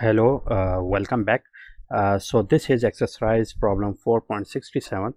Hello, welcome back. So this is exercise problem 4.67,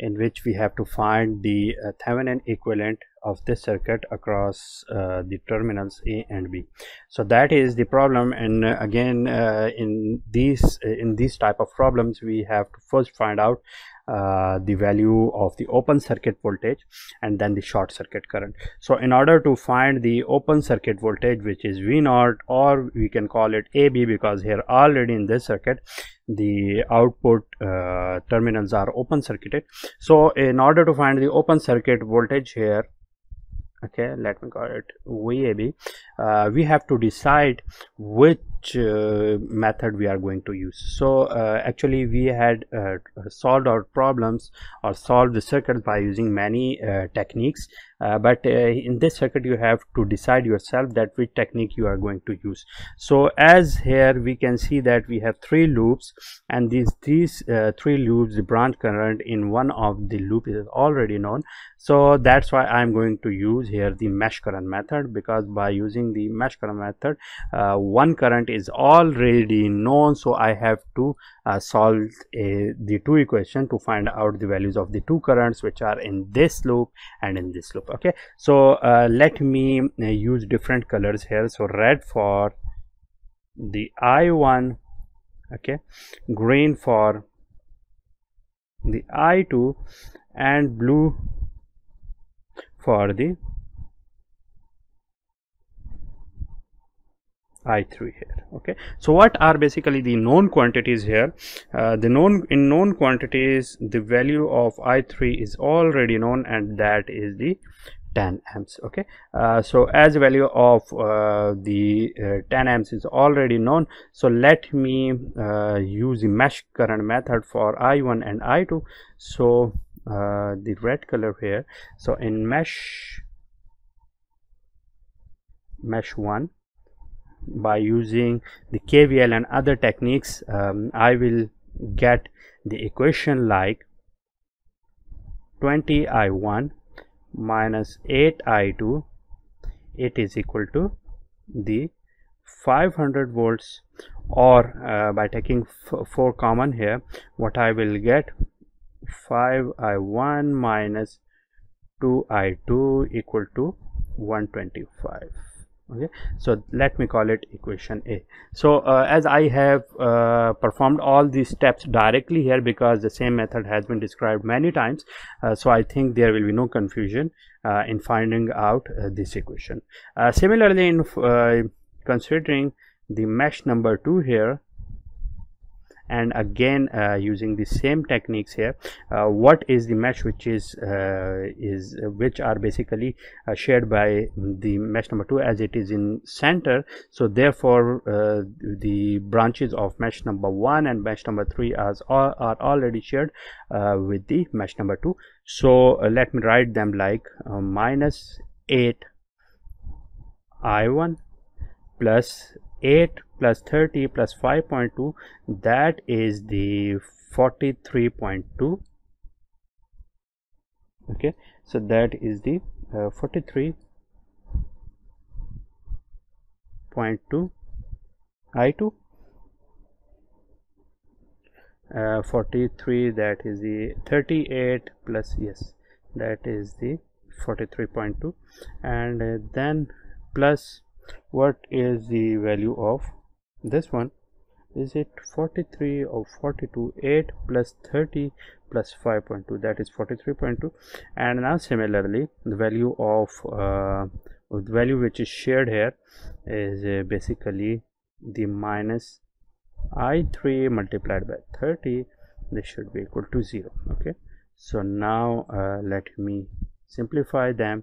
in which we have to find the Thevenin equivalent of this circuit across the terminals A and B. So that is the problem, and again in these type of problems we have to first find out the value of the open circuit voltage and then the short circuit current. So in order to find the open circuit voltage, which is V0, or we can call it AB, because here already in this circuit the output terminals are open circuited. So in order to find the open circuit voltage here, okay, let me call it VAB, we have to decide which method we are going to use. So actually we had solved our problems or solved the circuit by using many techniques, but in this circuit you have to decide yourself that which technique you are going to use. So as here we can see that we have three loops, and these three loops, the branch current in one of the loop is already known. So that's why I'm going to use here the mesh current method, because by using the mesh current method, one current is already known. So I have to solve the two equations to find out the values of the two currents which are in this loop and in this loop. Okay, so let me use different colors here. So red for the I1, okay, green for the I2, and blue for the I3 here. Okay, so what are basically the known quantities here? In known quantities, the value of I3 is already known, and that is the 10 amps. Okay, so as the value of the 10 amps is already known, so let me use the mesh current method for I1 and I2. So the red color here, so in mesh 1, by using the KVL and other techniques, I will get the equation like 20I1 minus 8I2, it is equal to the 500 volts, or by taking 4 common here, what I will get, 5I1 minus 2I2 equal to 125. Okay, so let me call it equation A. So as I have performed all these steps directly here, because the same method has been described many times, so I think there will be no confusion in finding out this equation. Similarly, in considering the mesh number 2 here, and again using the same techniques here, what is the mesh which are basically shared by the mesh number 2, as it is in center. So therefore the branches of mesh number 1 and mesh number 3 are already shared with the mesh number 2. So let me write them like minus 8 I1 plus 8 plus 30 plus 5.2, that is the 43.2. okay, so that is the 43.2 I2, 43, that is the 38 plus, yes, that is the 43.2, and then plus, what is the value of this one? Is it 43 or 42? 8 plus 30 plus 5.2, that is 43.2. and now similarly the value of the value which is shared here is basically the minus I3 multiplied by 30. This should be equal to 0. Okay, so now let me simplify them.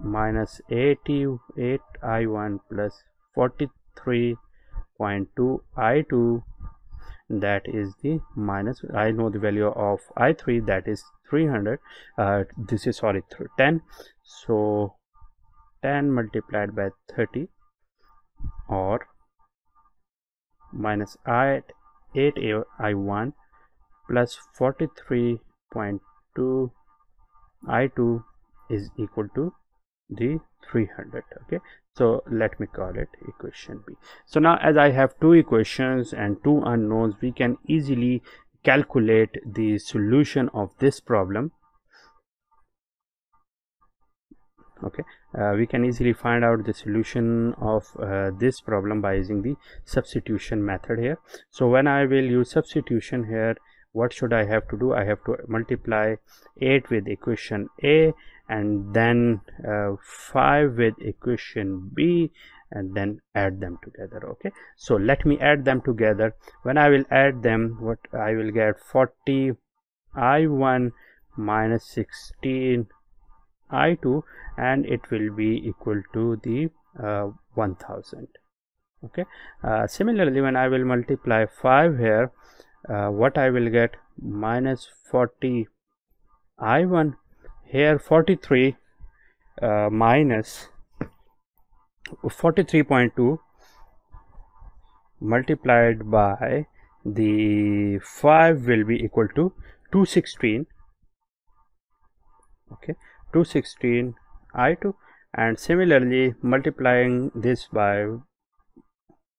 Minus 88 I1 plus 43.2 I2, that is the minus, I know the value of I3, that is 300, this is, sorry, 10. So 10 multiplied by 30, or minus 8 I1 plus 43.2 I2 is equal to the 300. Okay, so let me call it equation B. So now as I have two equations and two unknowns, we can easily calculate the solution of this problem. Okay, we can easily find out the solution of this problem by using the substitution method here. So when I will use substitution here, what should I have to do? I have to multiply 8 with equation A, and then 5 with equation B, and then add them together. Okay, so let me add them together. When I will add them, what I will get: 40i1 minus 16i2, and it will be equal to the 1000. Okay, similarly when I will multiply 5 here, what I will get: minus 40i1 here, 43 minus 43.2 multiplied by the 5 will be equal to 216. Okay, 216i2, and similarly multiplying this by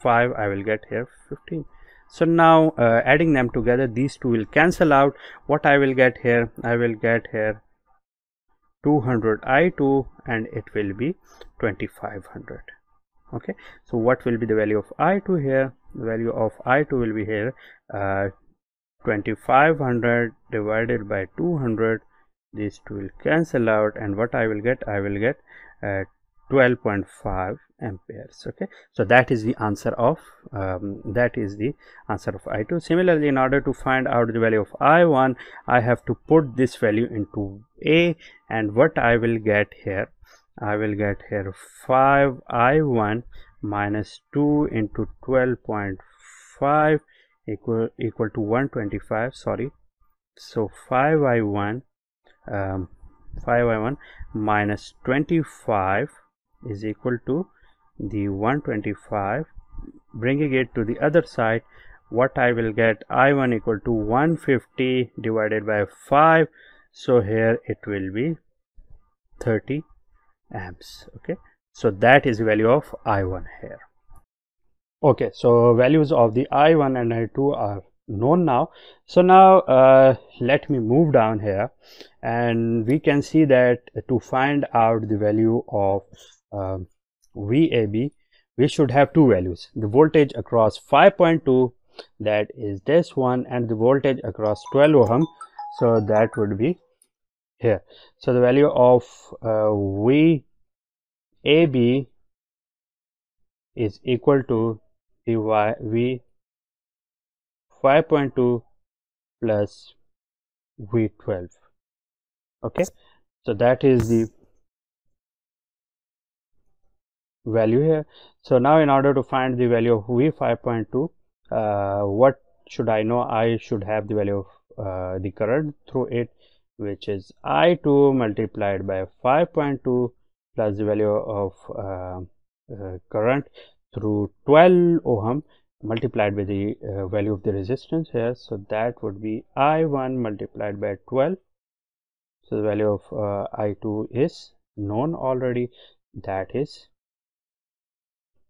5, I will get here 15. So now adding them together, these two will cancel out. What I will get here? I will get here 200i2, and it will be 2500. Okay, so what will be the value of i2 here? The value of i2 will be here 2500 divided by 200. These two will cancel out, and what I will get? I will get 12.5 amperes. Okay, so that is the answer of i2. Similarly, in order to find out the value of i1, I have to put this value into A, and what I will get here? I will get here 5i1 minus 2 into 12.5 equal to 125. Sorry, so 5i1 minus 25 is equal to the 125. Bringing it to the other side, what I will get? i1 equal to 150 divided by 5. So here it will be 30 amps. Okay, so that is the value of i1 here. Okay, so values of the i1 and i2 are known now. So now let me move down here, and we can see that to find out the value of VAB, we should have two values: the voltage across 5.2, that is this one, and the voltage across 12 ohm, so that would be here. So the value of VAB is equal to the V 5.2 plus V12. Okay, so that is the value here. So now in order to find the value of V 5.2, what should I know? I should have the value of the current through it, which is I2 multiplied by 5.2 plus the value of current through 12 ohm multiplied by the value of the resistance here. So that would be I1 multiplied by 12. So the value of I2 is known already, that is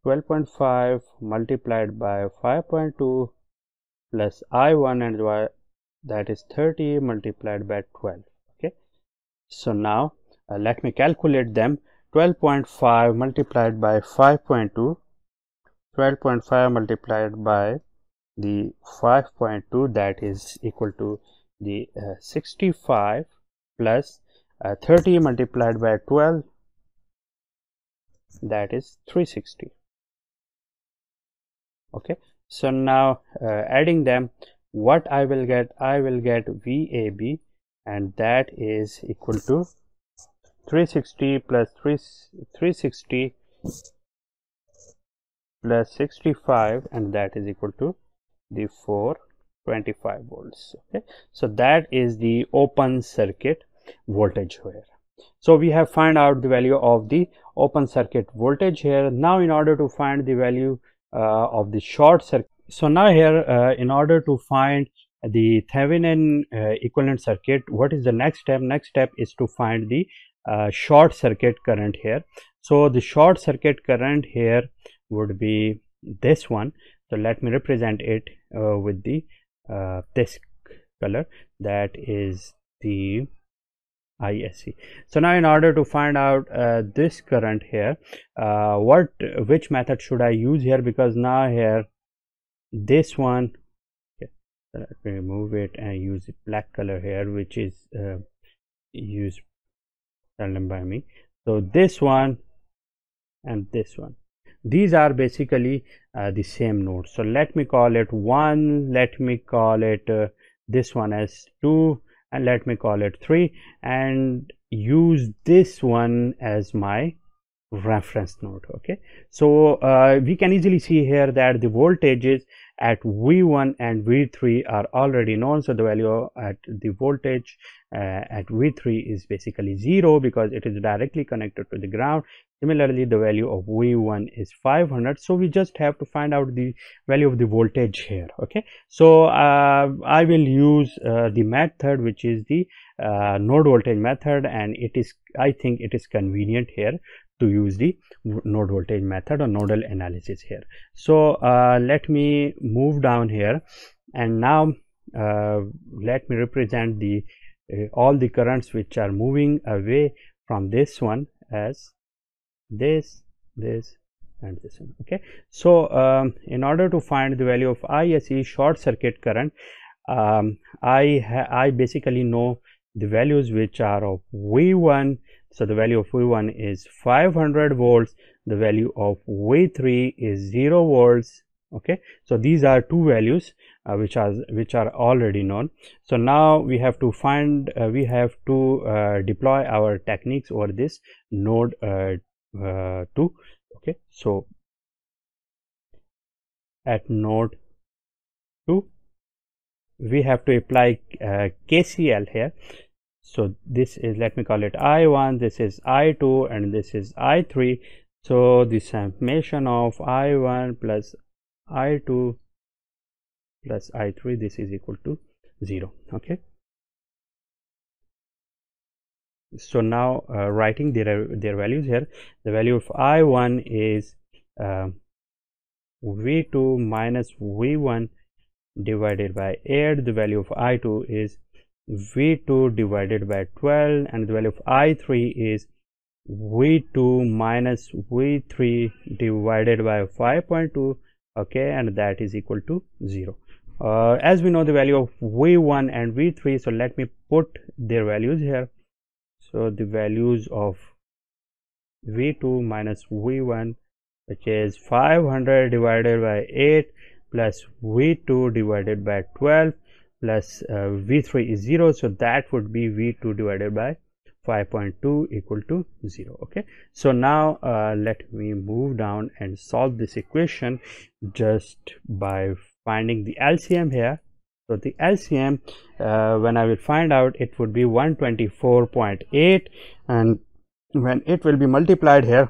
12.5 multiplied by 5.2 plus I1, and that is 30 multiplied by 12. Okay, so now let me calculate them. 12.5 multiplied by 5.2, 12.5 multiplied by the 5.2, that is equal to the 65 plus 30 multiplied by 12, that is 360. Okay, so now adding them, what I will get? I will get VAB, and that is equal to 360 plus 360 plus 65, and that is equal to the 425 volts. Okay, so that is the open circuit voltage here. So we have found out the value of the open circuit voltage here. Now in order to find the value of the short circuit, so now here in order to find the Thevenin equivalent circuit, what is the next step? Next step is to find the short circuit current here. So the short circuit current here would be this one. So let me represent it with the this color, that is the ISC. So now in order to find out this current here, which method should I use here, because now here this one, okay, so let me remove it and use the black color here, which is used random by me. So this one and this one, these are basically the same node. So let me call it 1, let me call it this one as 2, and let me call it 3, and use this one as my reference node. Okay, so we can easily see here that the voltages at V1 and V3 are already known. So the value at the voltage at V3 is basically 0, because it is directly connected to the ground. Similarly, the value of V1 is 500. So we just have to find out the value of the voltage here. Okay, so I will use the method which is the node voltage method, and it is, I think it is convenient here to use the node voltage method or nodal analysis here. So let me move down here, and now let me represent the all the currents which are moving away from this one as this, this, and this one. Okay, so in order to find the value of ISC short circuit current, I basically know the values which are of V1. So the value of V1 is 500 volts, the value of V3 is 0 volts. Okay, so these are two values which are already known. So now we have to find, we have to deploy our techniques over this node 2. Okay, so at node 2 we have to apply KCL here. So this is, let me call it I1, this is I2, and this is I3. So the summation of I1 plus I2 plus I3, this is equal to 0. Okay, so now writing their values here. The value of I1 is V2 minus V1 divided by 8. The value of I2 is V2 divided by 12, and the value of I3 is V2 minus V3 divided by 5.2. okay, and that is equal to 0. As we know the value of V1 and V3, so let me put their values here. So the values of V2 minus V1, which is 500 divided by 8 plus V2 divided by 12 plus V3 is 0, so that would be V2 divided by 5.2 equal to 0. Okay, so now let me move down and solve this equation just by finding the LCM here. So the LCM, when I will find out, it would be 124.8, and when it will be multiplied here,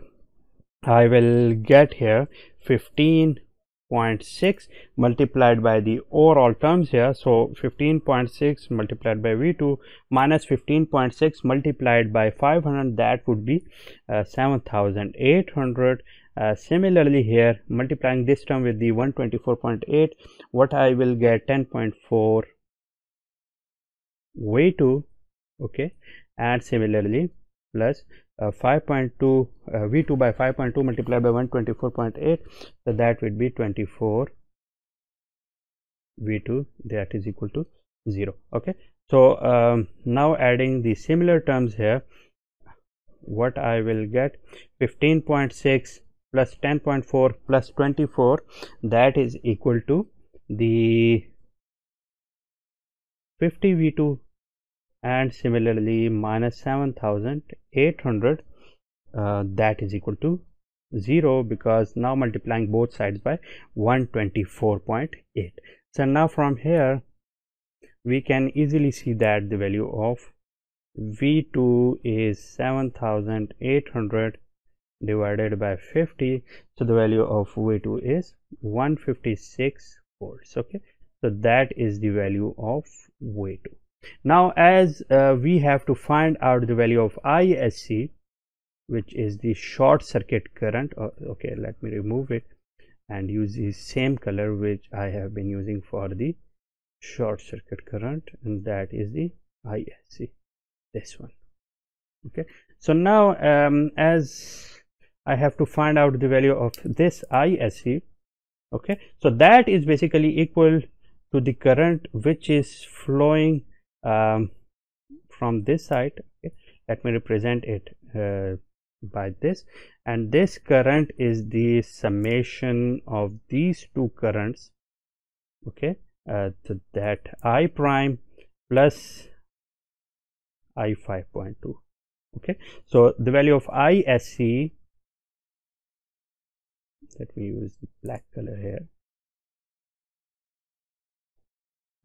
I will get here 15.6 multiplied by the overall terms here. So 15.6 multiplied by V2 minus 15.6 multiplied by 500, that would be 7,800. Similarly here, multiplying this term with the 124.8, what I will get, 10.4 V2. Okay, and similarly plus 5.2 V2 by 5.2 multiplied by 124.8, so that would be 24 V2, that is equal to 0. Okay, so now adding the similar terms here, what I will get, 15.6 plus 10.4 plus 24, that is equal to the 50 V2, and similarly minus 7,800, that is equal to 0, because now multiplying both sides by 124.8. so now from here we can easily see that the value of V2 is 7,800 divided by 50, so the value of V2 is 156 volts. Okay, So that is the value of V2. Now as we have to find out the value of ISC, which is the short circuit current. Okay, let me remove it and use the same color which I have been using for the short circuit current, and that is the ISC, this one. Okay, so now as I have to find out the value of this ISC, okay, so that is basically equal to the current which is flowing from this side. Okay, let me represent it by this, and this current is the summation of these two currents, okay, to that I prime plus I 5.2. okay, so the value of ISC, let me use the black color here,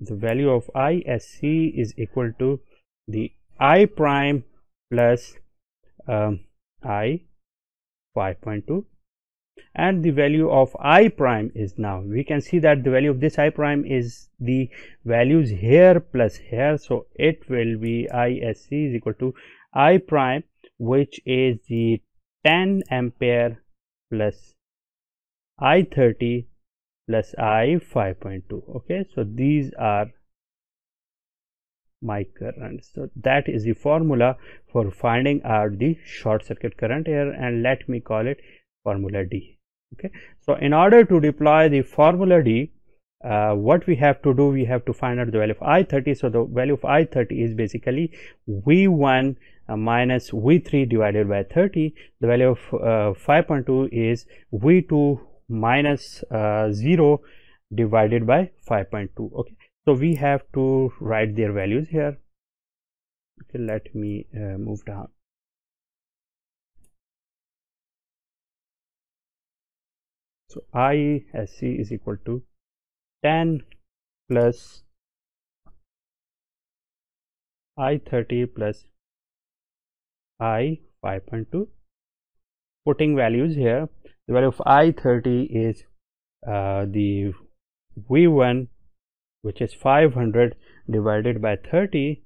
the value of ISC is equal to the I prime plus I 5.2, and the value of I prime is, now we can see that the value of this I prime is the values here plus here, so it will be ISC is equal to I prime, which is the 10 ampere plus I 30 plus I 5.2. okay, so these are my current. So that is the formula for finding out the short circuit current here, and let me call it formula D. okay, so in order to deploy the formula D, what we have to do, we have to find out the value of I30. So the value of I30 is basically V1 minus V3 divided by 30. The value of 5.2 is V2 minus 0 divided by 5.2. okay, so we have to write their values here. Okay, let me move down. So ISC is equal to 10 plus I30 plus I 5.2. Putting values here, the value of I30 is the V1, which is 500 divided by 30,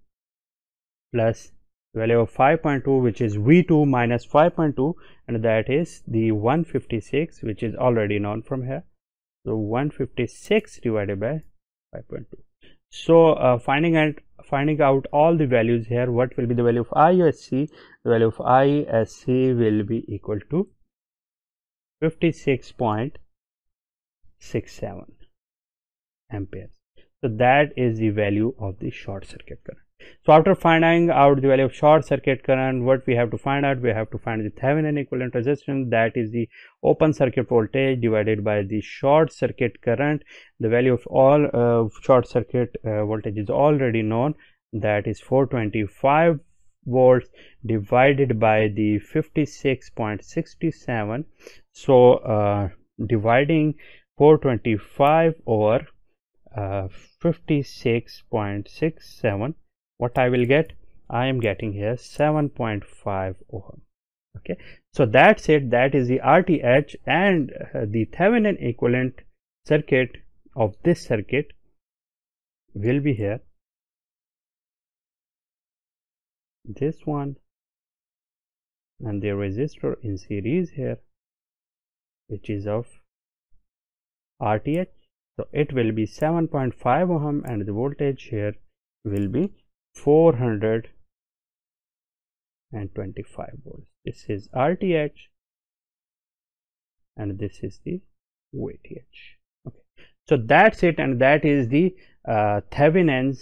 plus the value of 5.2, which is V2 minus 5.2, and that is the 156, which is already known from here. So 156 divided by 5.2. So finding out all the values here, what will be the value of ISC? The value of ISC will be equal to 56.67 amperes. So that is the value of the short circuit current. So after finding out the value of short circuit current, what we have to find out? We have to find the Thevenin equivalent resistance, that is the open circuit voltage divided by the short circuit current. The value of all short circuit voltage is already known, that is 425 volts divided by the 56.67. So dividing 425 over 56.67, what I will get? I am getting here 7.5 ohm. Okay, so that's it. That is the RTH and the Thevenin equivalent circuit of this circuit will be here, this one, and the resistor in series here, which is of RTH. So it will be 7.5 ohm, and the voltage here will be 425 volts. This is RTH and this is the VTH. Okay, so that's it, and that is the Thevenin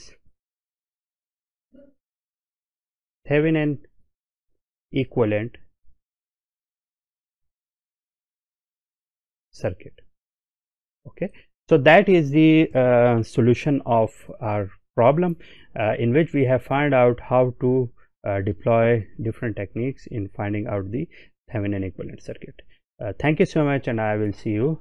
equivalent circuit. Okay, so that is the solution of our problem, in which we have found out how to deploy different techniques in finding out the Thevenin equivalent circuit. Thank you so much, and I will see you